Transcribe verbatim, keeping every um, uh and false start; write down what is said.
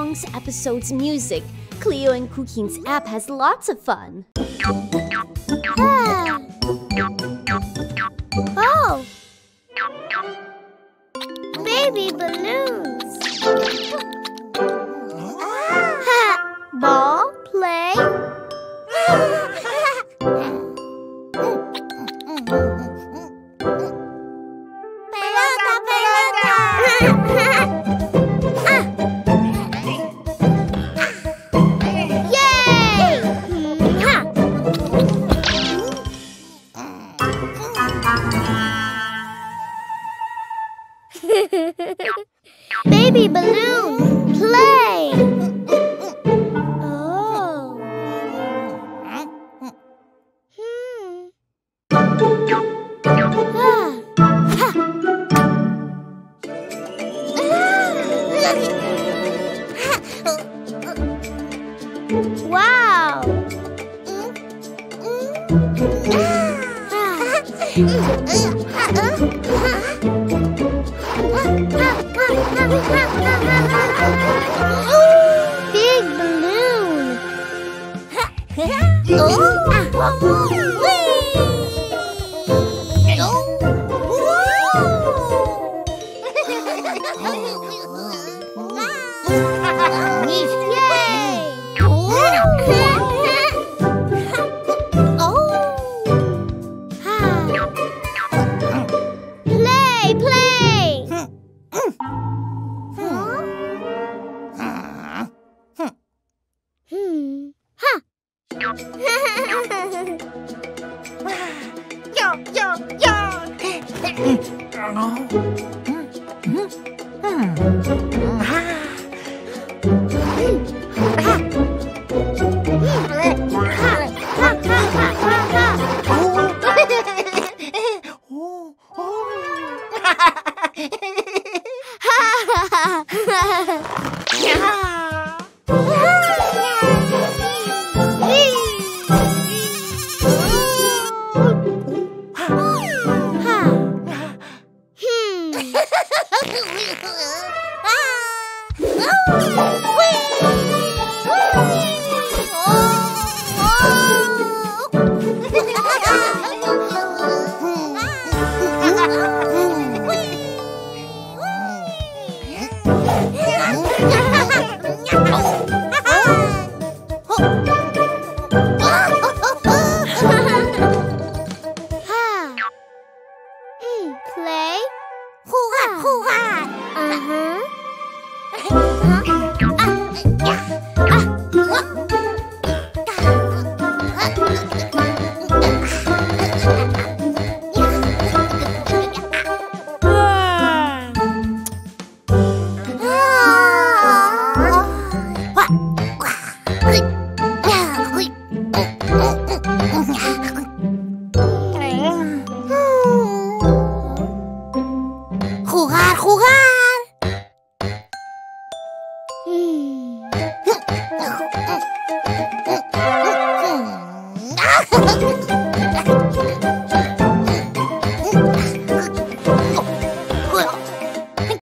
Songs, episodes, music. Cleo and Cooking's app has lots of fun. Ah. Oh! Baby balloons! Ah. Ball, play. Pelota, pelota! Baby balloon, play! Oh. Wow! Big balloon! Oh! Look!